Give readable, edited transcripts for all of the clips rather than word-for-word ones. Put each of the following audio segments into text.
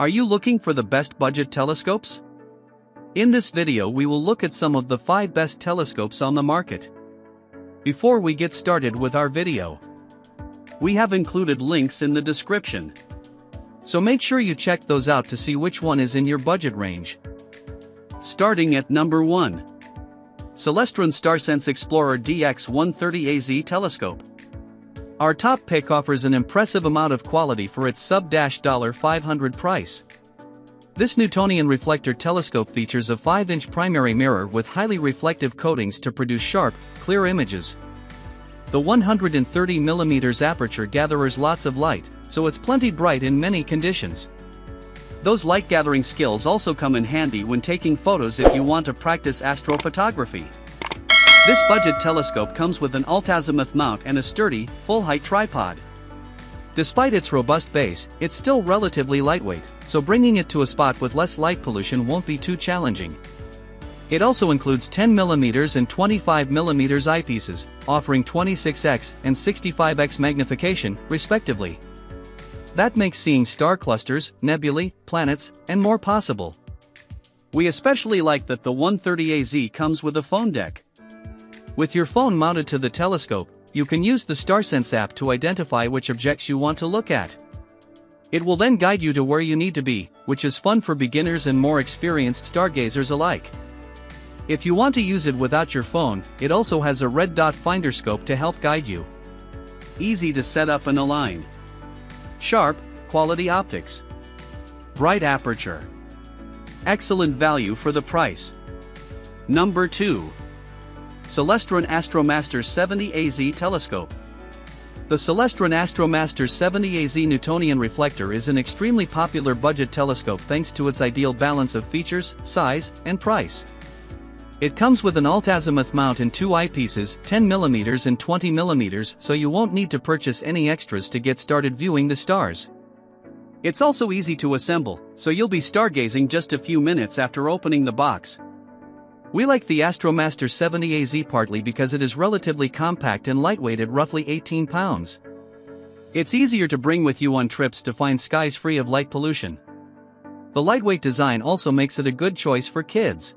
Are you looking for the best budget telescopes? In this video we will look at some of the 5 best telescopes on the market. Before we get started with our video, we have included links in the description, so make sure you check those out to see which one is in your budget range. Starting at number 1. Celestron StarSense Explorer DX130AZ Telescope. Our top pick offers an impressive amount of quality for its sub-$500 price. This Newtonian reflector telescope features a 5-inch primary mirror with highly reflective coatings to produce sharp, clear images. The 130mm aperture gathers lots of light, so it's plenty bright in many conditions. Those light-gathering skills also come in handy when taking photos if you want to practice astrophotography. This budget telescope comes with an alt-azimuth mount and a sturdy, full-height tripod. Despite its robust base, it's still relatively lightweight, so bringing it to a spot with less light pollution won't be too challenging. It also includes 10mm and 25mm eyepieces, offering 26x and 65x magnification, respectively. That makes seeing star clusters, nebulae, planets, and more possible. We especially like that the 130AZ comes with a phone deck. With your phone mounted to the telescope, you can use the StarSense app to identify which objects you want to look at. It will then guide you to where you need to be, which is fun for beginners and more experienced stargazers alike. If you want to use it without your phone, it also has a red dot finder scope to help guide you. Easy to set up and align. Sharp, quality optics. Bright aperture. Excellent value for the price. Number 2. Celestron AstroMaster 70 AZ Telescope. The Celestron AstroMaster 70 AZ Newtonian Reflector is an extremely popular budget telescope thanks to its ideal balance of features, size, and price. It comes with an alt-azimuth mount and 2 eyepieces, 10mm and 20mm, so you won't need to purchase any extras to get started viewing the stars. It's also easy to assemble, so you'll be stargazing just a few minutes after opening the box. We like the AstroMaster 70 AZ partly because it is relatively compact and lightweight at roughly 18 pounds. It's easier to bring with you on trips to find skies free of light pollution. The lightweight design also makes it a good choice for kids.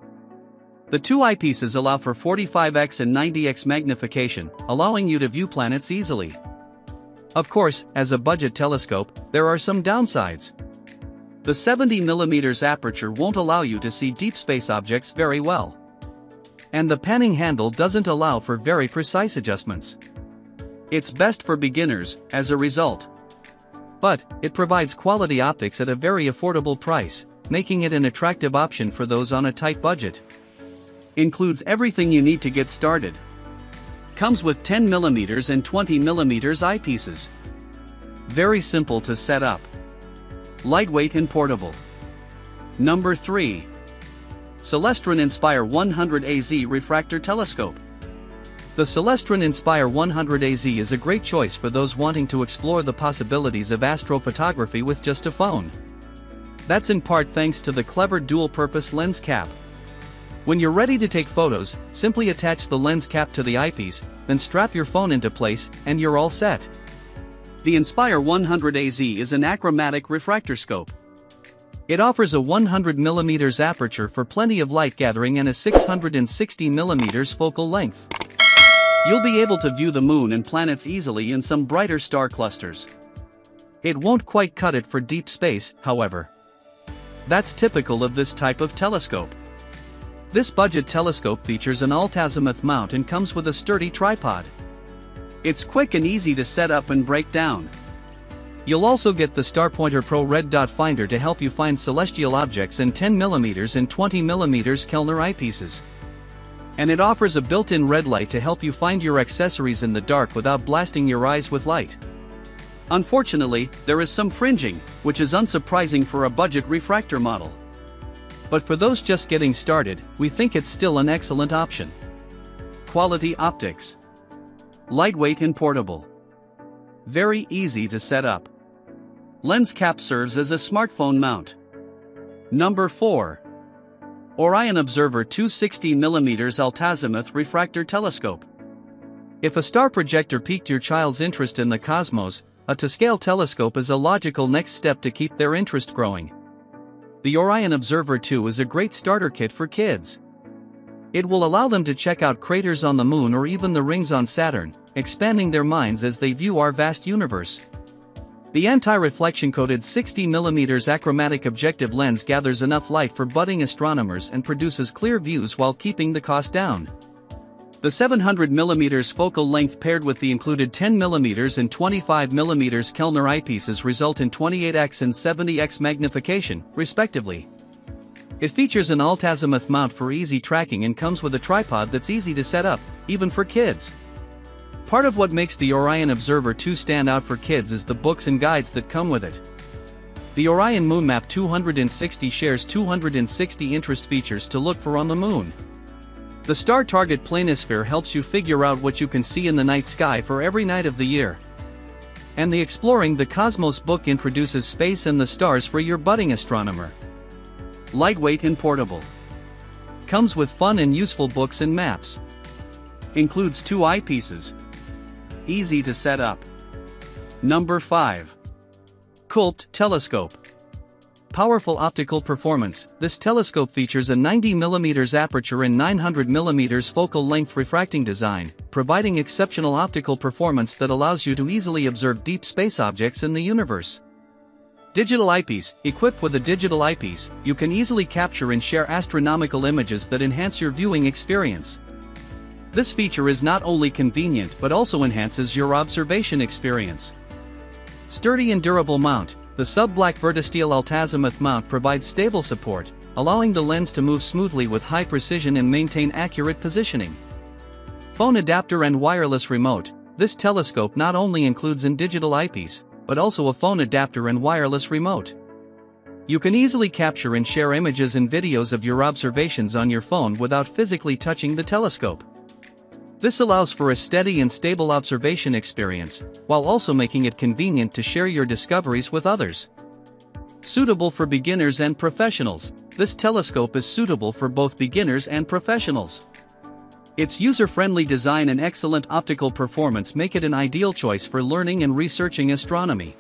The 2 eyepieces allow for 45x and 90x magnification, allowing you to view planets easily. Of course, as a budget telescope, there are some downsides. The 70mm aperture won't allow you to see deep space objects very well. And the panning handle doesn't allow for very precise adjustments. It's best for beginners, as a result. But it provides quality optics at a very affordable price, making it an attractive option for those on a tight budget. Includes everything you need to get started. Comes with 10mm and 20mm eyepieces. Very simple to set up. Lightweight and portable. Number 3. Celestron Inspire 100AZ Refractor Telescope. The Celestron Inspire 100AZ is a great choice for those wanting to explore the possibilities of astrophotography with just a phone. That's in part thanks to the clever dual-purpose lens cap. When you're ready to take photos, simply attach the lens cap to the eyepiece, then strap your phone into place, and you're all set. The Inspire 100AZ is an achromatic refractor scope. It offers a 100mm aperture for plenty of light gathering and a 660mm focal length. You'll be able to view the moon and planets easily in some brighter star clusters. It won't quite cut it for deep space, however. That's typical of this type of telescope. This budget telescope features an alt-azimuth mount and comes with a sturdy tripod. It's quick and easy to set up and break down. You'll also get the StarPointer Pro Red Dot Finder to help you find celestial objects and 10mm and 20mm Kellner eyepieces. And it offers a built-in red light to help you find your accessories in the dark without blasting your eyes with light. Unfortunately, there is some fringing, which is unsurprising for a budget refractor model. But for those just getting started, we think it's still an excellent option. Quality optics. Lightweight and portable. Very easy to set up. Lens cap serves as a smartphone mount. Number 4. Orion Observer 2 60mm Altazimuth Refractor Telescope. If a star projector piqued your child's interest in the cosmos, a to-scale telescope is a logical next step to keep their interest growing. the Orion Observer 2 is a great starter kit for kids. It will allow them to check out craters on the Moon or even the rings on Saturn, expanding their minds as they view our vast universe. The anti-reflection-coated 60mm achromatic objective lens gathers enough light for budding astronomers and produces clear views while keeping the cost down. The 700mm focal length paired with the included 10mm and 25mm Kellner eyepieces result in 28x and 70x magnification, respectively. It features an alt-azimuth mount for easy tracking and comes with a tripod that's easy to set up, even for kids. Part of what makes the Orion Observer 2 stand out for kids is the books and guides that come with it. The Orion Moon Map 260 shares 260 interest features to look for on the Moon. The Star Target Planisphere helps you figure out what you can see in the night sky for every night of the year. And the Exploring the Cosmos book introduces space and the stars for your budding astronomer. Lightweight and portable. Comes with fun and useful books and maps. Includes two eyepieces. Easy to set up. Number 5. Koolpte Telescope. Powerful optical performance. This telescope features a 90mm aperture and 900mm focal length refracting design, providing exceptional optical performance that allows you to easily observe deep space objects in the universe. Digital eyepiece. Equipped with a digital eyepiece, you can easily capture and share astronomical images that enhance your viewing experience. This feature is not only convenient but also enhances your observation experience. Sturdy and durable mount. The sub-black vertisteel alt-azimuth mount provides stable support, allowing the lens to move smoothly with high precision and maintain accurate positioning. Phone adapter and wireless remote. This telescope not only includes a digital eyepiece, but also a phone adapter and wireless remote. You can easily capture and share images and videos of your observations on your phone without physically touching the telescope. This allows for a steady and stable observation experience, while also making it convenient to share your discoveries with others. Suitable for beginners and professionals. This telescope is suitable for both beginners and professionals. Its user-friendly design and excellent optical performance make it an ideal choice for learning and researching astronomy.